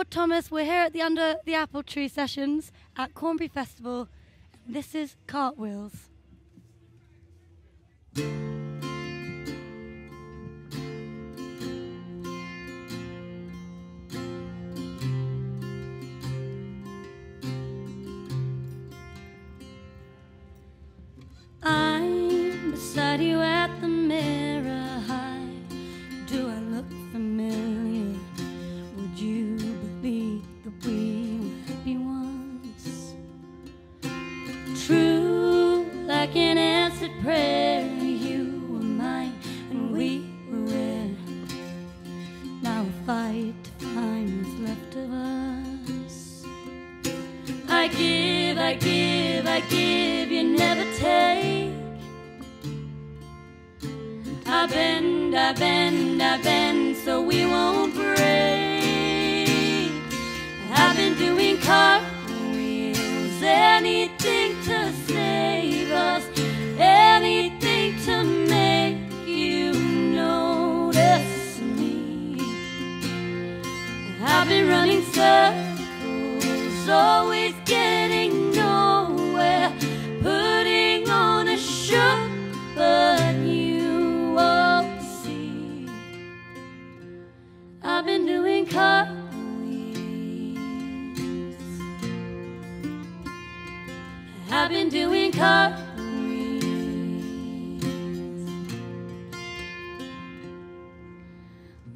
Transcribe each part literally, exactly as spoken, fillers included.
Lord Thomas, we're here at the Under the Apple Tree sessions at Cornbury Festival. This is Cartwheels. I'm beside you at the mirror high. Do I look familiar? Would you believe that we were happy once? True, like an answered prayer, you were mine and we were rare. Now a fight to find what's left of us. I give, I give, I give, you never take. I bend, I bend, I bend, so we won't break. I've been doing cartwheels, anything to save us, anything to make you notice me. I've been running circles, always getting nowhere, putting on a show, but you I've been doing cartwheels. I've been doing cartwheels.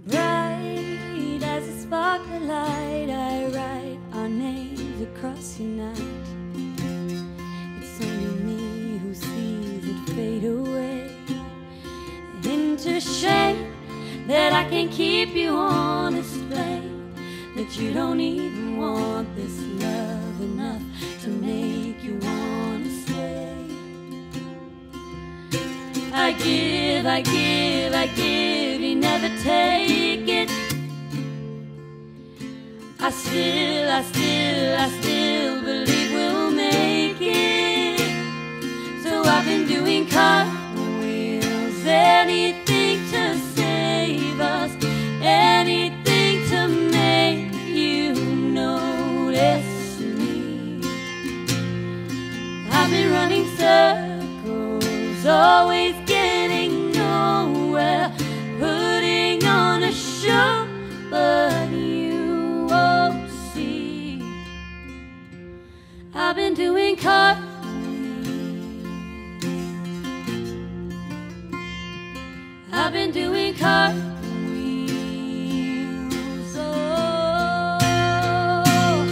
Bright as a sparkling light, I write our names across your night. It's only me who sees it fade away into shame. That I can keep you on display, that you don't even want this love enough to make you want to stay. I give, I give, I give, you never take it. I still, I still, I still believe we'll make it. So I've been doing cartwheels, anything to say. Us anything to make you notice me. I've been running circles, always getting nowhere, putting on a show, but you won't see. I've been doing cartwheels. I've been doing cartwheels. I've been doing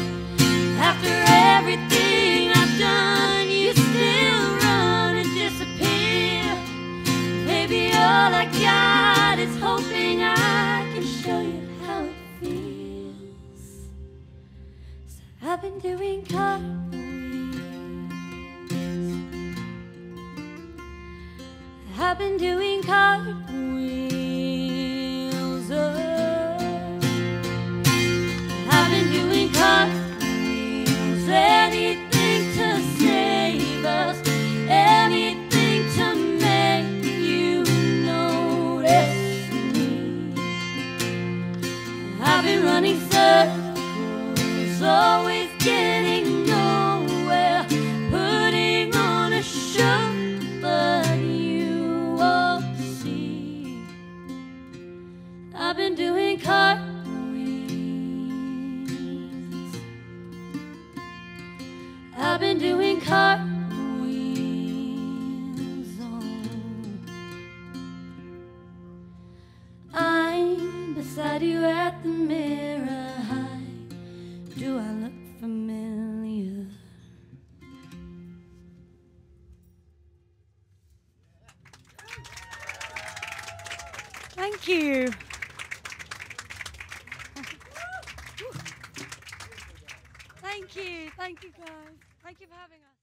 cartwheels. I've been doing cartwheels. Oh, I've been doing cartwheels. Anything to save us, anything to make you notice me. I've been running circles, always getting nowhere, putting on a show, but you won't see. I've been doing cartwheels. I've been doing cartwheels. Oh. I'm beside you at the mirror high. Do I look familiar? Thank you. Thank you. Thank you guys. Thank you for having us.